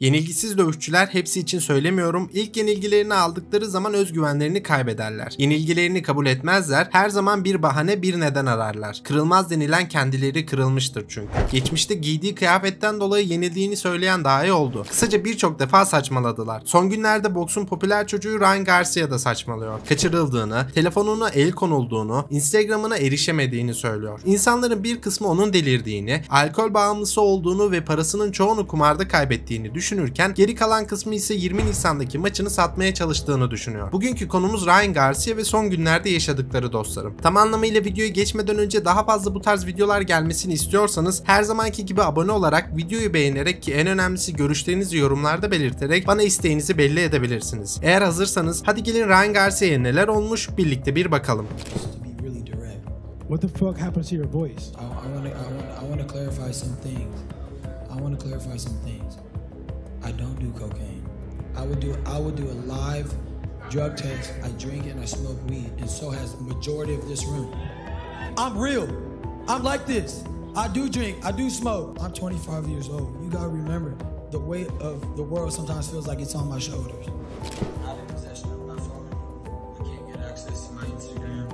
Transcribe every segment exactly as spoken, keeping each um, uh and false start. Yenilgisiz dövüşçüler, hepsi için söylemiyorum, ilk yenilgilerini aldıkları zaman özgüvenlerini kaybederler. Yenilgilerini kabul etmezler, her zaman bir bahane, bir neden ararlar. Kırılmaz denilen kendileri kırılmıştır çünkü. Geçmişte giydiği kıyafetten dolayı yenildiğini söyleyen dahi oldu. Kısaca birçok defa saçmaladılar. Son günlerde boksun popüler çocuğu Ryan Garcia da saçmalıyor. Kaçırıldığını, telefonuna el konulduğunu, Instagram'ına erişemediğini söylüyor. İnsanların bir kısmı onun delirdiğini, alkol bağımlısı olduğunu ve parasının çoğunu kumarda kaybettiğini düşünüyor. düşünürken geri kalan kısmı ise yirmi Nisan'daki maçını satmaya çalıştığını düşünüyor. Bugünkü konumuz Ryan Garcia ve son günlerde yaşadıkları dostlarım. Tam anlamıyla videoya geçmeden önce daha fazla bu tarz videolar gelmesini istiyorsanız her zamanki gibi abone olarak, videoyu beğenerek ki en önemlisi görüşlerinizi yorumlarda belirterek bana isteğinizi belli edebilirsiniz. Eğer hazırsanız hadi gelin Ryan Garcia'ya neler olmuş birlikte bir bakalım. What the fuck happened to your voice? I want to clarify some things. I want to clarify some things. I don't do cocaine. I would do I would do a live drug test. I drink and I smoke weed, and so has the majority of this room. I'm real. I'm like this. I do drink. I do smoke. I'm twenty-five years old. You gotta remember, the weight of the world sometimes feels like it's on my shoulders. Not in possession of my phone. I can't get access to my Instagram.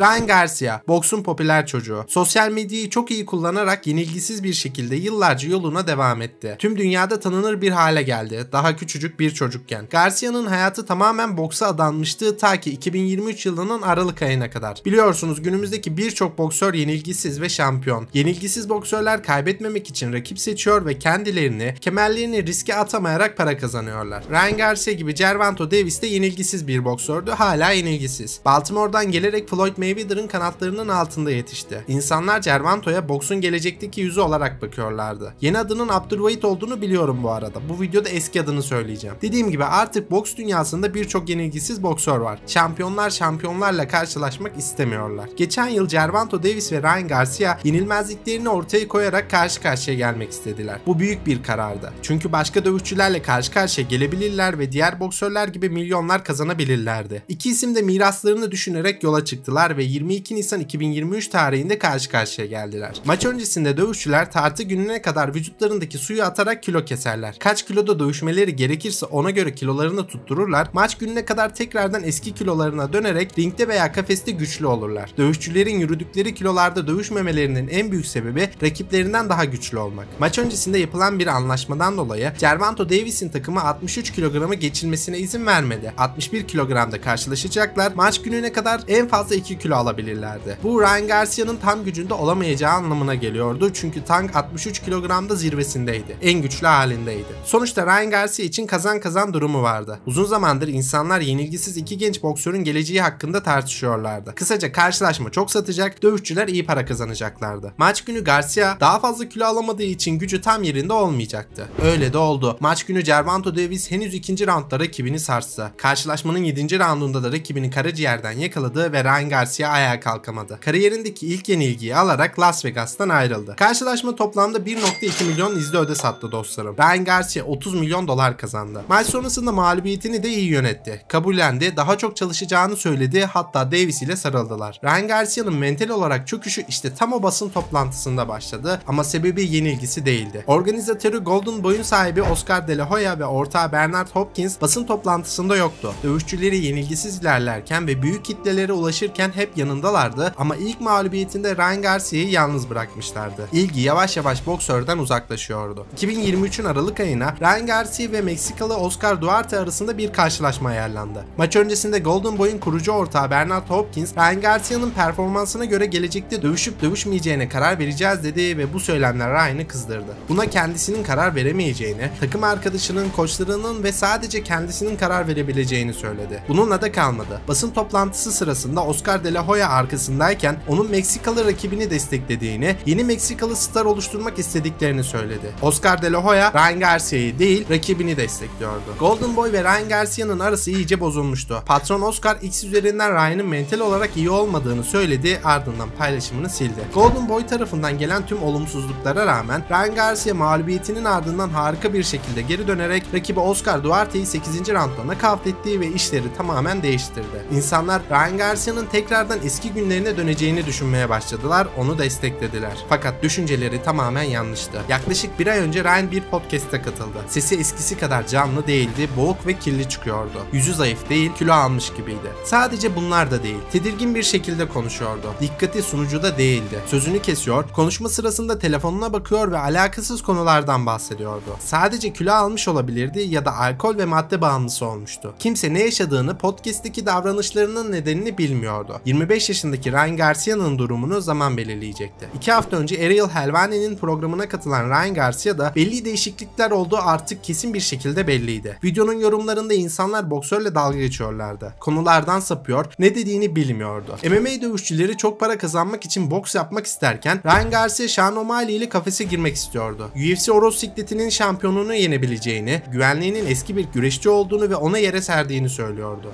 Ryan Garcia, boksun popüler çocuğu, sosyal medyayı çok iyi kullanarak yenilgisiz bir şekilde yıllarca yoluna devam etti. Tüm dünyada tanınır bir hale geldi, daha küçücük bir çocukken. Garcia'nın hayatı tamamen boksa adanmıştı ta ki iki bin yirmi üç yılının Aralık ayına kadar. Biliyorsunuz günümüzdeki birçok boksör yenilgisiz ve şampiyon. Yenilgisiz boksörler kaybetmemek için rakip seçiyor ve kendilerini, kemerlerini riske atamayarak para kazanıyorlar. Ryan Garcia gibi Gervonta Davis de yenilgisiz bir boksördü, hala yenilgisiz. Baltimore'dan gelerek Floyd Mayweather'ın kanatlarının altında yetişti. İnsanlar Gervonta'ya boksun gelecekteki yüzü olarak bakıyorlardı. Yeni adının Abdulwahid olduğunu biliyorum bu arada. Bu videoda eski adını söyleyeceğim. Dediğim gibi artık boks dünyasında birçok yenilgisiz boksör var. Şampiyonlar şampiyonlarla karşılaşmak istemiyorlar. Geçen yıl Gervonta Davis ve Ryan Garcia yenilmezliklerini ortaya koyarak karşı karşıya gelmek istediler. Bu büyük bir karardı. Çünkü başka dövüşçülerle karşı karşıya gelebilirler ve diğer boksörler gibi milyonlar kazanabilirlerdi. İki isim de miraslarını düşünerek yola çıktılar ve yirmi iki Nisan iki bin yirmi üç tarihinde karşı karşıya geldiler. Maç öncesinde dövüşçüler tartı gününe kadar vücutlarındaki suyu atarak kilo keserler. Kaç kiloda dövüşmeleri gerekirse ona göre kilolarını tuttururlar. Maç gününe kadar tekrardan eski kilolarına dönerek ringde veya kafeste güçlü olurlar. Dövüşçülerin yürüdükleri kilolarda dövüşmemelerinin en büyük sebebi rakiplerinden daha güçlü olmak. Maç öncesinde yapılan bir anlaşmadan dolayı Gervonta Davis'in takımı altmış üç kilogramı geçilmesine izin vermedi. altmış bir kilogramda karşılaşacaklar. Maç gününe kadar en fazla iki kilo alabilirlerdi. Bu Ryan Garcia'nın tam gücünde olamayacağı anlamına geliyordu çünkü Tank altmış üç kilogramda zirvesindeydi. En güçlü halindeydi. Sonuçta Ryan Garcia için kazan kazan durumu vardı. Uzun zamandır insanlar yenilgisiz iki genç boksörün geleceği hakkında tartışıyorlardı. Kısaca karşılaşma çok satacak, dövüşçüler iyi para kazanacaklardı. Maç günü Garcia daha fazla kilo alamadığı için gücü tam yerinde olmayacaktı. Öyle de oldu. Maç günü Gervonta Davis henüz ikinci roundda rakibini sarstı. Karşılaşmanın yedinci roundunda da rakibini karaciğerden yakaladı ve Ryan Garcia Garcia ayağa kalkamadı. Kariyerindeki ilk yenilgiyi alarak Las Vegas'tan ayrıldı. Karşılaşma toplamda bir nokta iki milyon izle öde sattı dostlarım. Ryan Garcia otuz milyon dolar kazandı. Maç sonrasında mağlubiyetini de iyi yönetti. Kabullendi, daha çok çalışacağını söyledi, hatta Davis ile sarıldılar. Ryan Garcia'nın mental olarak çöküşü işte tam o basın toplantısında başladı ama sebebi yenilgisi değildi. Organizatörü Golden Boy'un sahibi Oscar De La Hoya ve ortağı Bernard Hopkins basın toplantısında yoktu. Dövüşçüleri yenilgisiz ilerlerken ve büyük kitlelere ulaşırken hep yanındalardı ama ilk mağlubiyetinde Ryan Garcia'yı yalnız bırakmışlardı. İlgi yavaş yavaş boksörden uzaklaşıyordu. iki bin yirmi üçün Aralık ayına Ryan Garcia ve Meksikalı Oscar Duarte arasında bir karşılaşma ayarlandı. Maç öncesinde Golden Boy'un kurucu ortağı Bernard Hopkins, Ryan Garcia'nın performansına göre gelecekte dövüşüp dövüşmeyeceğine karar vereceğiz dedi ve bu söylemler Ryan'ı kızdırdı. Buna kendisinin karar veremeyeceğini, takım arkadaşının, koçlarının ve sadece kendisinin karar verebileceğini söyledi. Bununla da kalmadı. Basın toplantısı sırasında Oscar De La Hoya arkasındayken onun Meksikalı rakibini desteklediğini, yeni Meksikalı star oluşturmak istediklerini söyledi. Oscar De La Hoya Ryan Garcia'yı değil rakibini destekliyordu. Golden Boy ve Ryan Garcia'nın arası iyice bozulmuştu. Patron Oscar X üzerinden Ryan'ın mental olarak iyi olmadığını söyledi, ardından paylaşımını sildi. Golden Boy tarafından gelen tüm olumsuzluklara rağmen Ryan Garcia mağlubiyetinin ardından harika bir şekilde geri dönerek rakibi Oscar Duarte'yi sekizinci roundda nakavt etti ve işleri tamamen değiştirdi. İnsanlar Ryan Garcia'nın tekrar tekrardan eski günlerine döneceğini düşünmeye başladılar, onu desteklediler. Fakat düşünceleri tamamen yanlıştı. Yaklaşık bir ay önce Ryan bir podcast'e katıldı. Sesi eskisi kadar canlı değildi, boğuk ve kirli çıkıyordu. Yüzü zayıf değil, kilo almış gibiydi. Sadece bunlar da değil, tedirgin bir şekilde konuşuyordu. Dikkati sunucuda değildi. Sözünü kesiyor, konuşma sırasında telefonuna bakıyor ve alakasız konulardan bahsediyordu. Sadece kilo almış olabilirdi ya da alkol ve madde bağımlısı olmuştu. Kimse ne yaşadığını, podcast'teki davranışlarının nedenini bilmiyordu. yirmi beş yaşındaki Ryan Garcia'nın durumunu zaman belirleyecekti. iki hafta önce Ariel Helvani'nin programına katılan Ryan Garcia da belli değişiklikler olduğu artık kesin bir şekilde belliydi. Videonun yorumlarında insanlar boksörle dalga geçiyorlardı. Konulardan sapıyor, ne dediğini bilmiyordu. M M A dövüşçüleri çok para kazanmak için boks yapmak isterken Ryan Garcia Sean O'Malley ile kafese girmek istiyordu. U F C Orosikletinin şampiyonunu yenebileceğini, güvenliğinin eski bir güreşçi olduğunu ve ona yere serdiğini söylüyordu.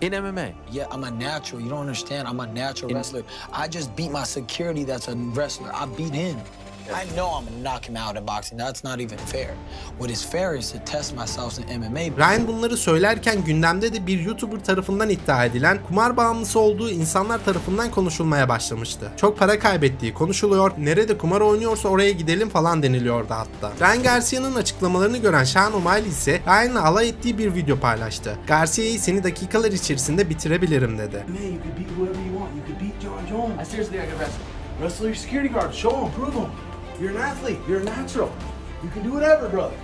In M M A? Yeah, I'm a natural. You don't understand. I'm a natural wrestler. I just beat my security that's a wrestler. I beat him. I know I'm gonna knock him out in boxing. That's not even fair. What is fair is to test myself in M M A. Ryan bunları söylerken gündemde de bir YouTuber tarafından iddia edilen kumar bağımlısı olduğu insanlar tarafından konuşulmaya başlamıştı. Çok para kaybettiği konuşuluyor, nerede kumar oynuyorsa oraya gidelim falan deniliyordu hatta. Ryan Garcia'nın açıklamalarını gören Sean O'Malley ise Ryan'la alay ettiği bir video paylaştı. Garcia'yı seni dakikalar içerisinde bitirebilirim dedi. You're an athlete, you're natural. You can do whatever, brother.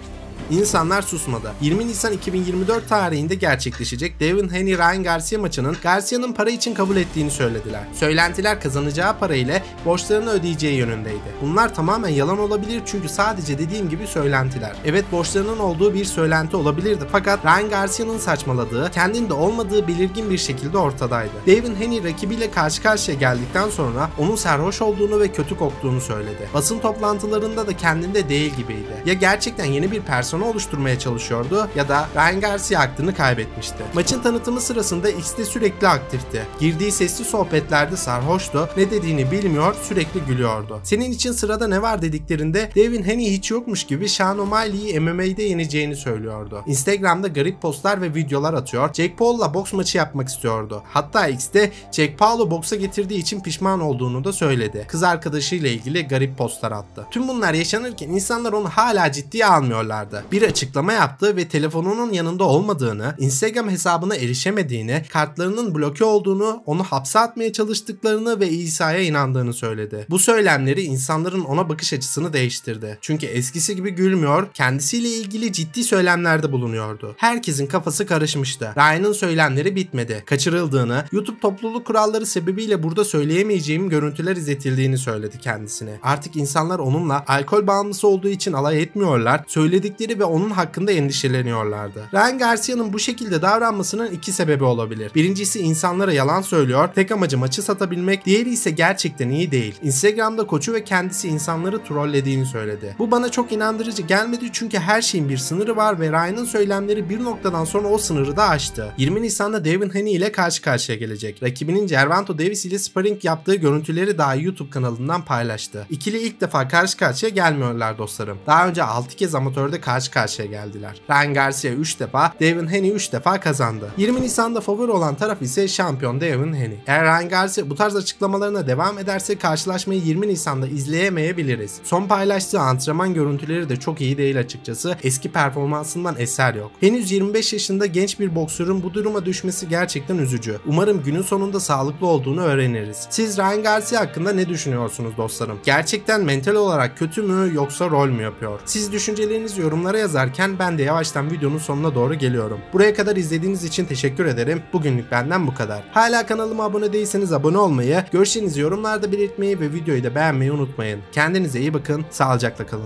İnsanlar susmadı. yirmi Nisan iki bin yirmi dört tarihinde gerçekleşecek Devin Haney Ryan Garcia maçının Garcia'nın para için kabul ettiğini söylediler. Söylentiler kazanacağı para ile borçlarını ödeyeceği yönündeydi. Bunlar tamamen yalan olabilir çünkü sadece dediğim gibi söylentiler. Evet, borçlarının olduğu bir söylenti olabilirdi fakat Ryan Garcia'nın saçmaladığı, kendinde olmadığı belirgin bir şekilde ortadaydı. Devin Haney rakibiyle karşı karşıya geldikten sonra onun sarhoş olduğunu ve kötü koktuğunu söyledi. Basın toplantılarında da kendinde değil gibiydi. Ya gerçekten yeni bir personel oluşturmaya çalışıyordu ya da Ryan Garcia aklını kaybetmişti. Maçın tanıtımı sırasında X'de sürekli aktifti. Girdiği sesli sohbetlerde sarhoştu, ne dediğini bilmiyor, sürekli gülüyordu. Senin için sırada ne var dediklerinde Devin Haney hiç yokmuş gibi Sean O'Malley'i M M A'de yeneceğini söylüyordu. Instagram'da garip postlar ve videolar atıyor, Jack Paul'la boks maçı yapmak istiyordu. Hatta X'de Jack Paul'u boksa getirdiği için pişman olduğunu da söyledi. Kız arkadaşıyla ilgili garip postlar attı. Tüm bunlar yaşanırken insanlar onu hala ciddiye almıyorlardı. Bir açıklama yaptı ve telefonunun yanında olmadığını, Instagram hesabına erişemediğini, kartlarının bloke olduğunu, onu hapse atmaya çalıştıklarını ve İsa'ya inandığını söyledi. Bu söylemleri insanların ona bakış açısını değiştirdi. Çünkü eskisi gibi gülmüyor, kendisiyle ilgili ciddi söylemlerde bulunuyordu. Herkesin kafası karışmıştı. Ryan'ın söylemleri bitmedi. Kaçırıldığını, YouTube topluluk kuralları sebebiyle burada söyleyemeyeceğim görüntüler izletildiğini söyledi kendisine. Artık insanlar onunla alkol bağımlısı olduğu için alay etmiyorlar, söyledikleri ve onun hakkında endişeleniyorlardı. Ryan Garcia'nın bu şekilde davranmasının iki sebebi olabilir. Birincisi, insanlara yalan söylüyor, tek amacı maçı satabilmek, diğeri ise gerçekten iyi değil. Instagram'da koçu ve kendisi insanları trollediğini söyledi. Bu bana çok inandırıcı gelmedi çünkü her şeyin bir sınırı var ve Ryan'ın söylemleri bir noktadan sonra o sınırı da aştı. yirmi Nisan'da Devin Haney ile karşı karşıya gelecek. Rakibinin Gervonta Davis ile sparring yaptığı görüntüleri daha YouTube kanalından paylaştı. İkili ilk defa karşı karşıya gelmiyorlar dostlarım. Daha önce altı kez amatörde karşı karşı karşıya geldiler. Ryan Garcia üç defa, Devin Haney üç defa kazandı. yirmi Nisan'da favori olan taraf ise şampiyon Devin Haney. Eğer Ryan Garcia bu tarz açıklamalarına devam ederse karşılaşmayı yirmi Nisan'da izleyemeyebiliriz. Son paylaştığı antrenman görüntüleri de çok iyi değil açıkçası. Eski performansından eser yok. Henüz yirmi beş yaşında genç bir boksörün bu duruma düşmesi gerçekten üzücü. Umarım günün sonunda sağlıklı olduğunu öğreniriz. Siz Ryan Garcia hakkında ne düşünüyorsunuz dostlarım? Gerçekten mental olarak kötü mü yoksa rol mü yapıyor? Siz düşüncelerinizi yorumlayın. Yorumlara yazarken ben de yavaştan videonun sonuna doğru geliyorum. Buraya kadar izlediğiniz için teşekkür ederim. Bugünlük benden bu kadar. Hala kanalıma abone değilseniz abone olmayı, görüşlerinizi yorumlarda belirtmeyi ve videoyu da beğenmeyi unutmayın. Kendinize iyi bakın, sağlıcakla kalın.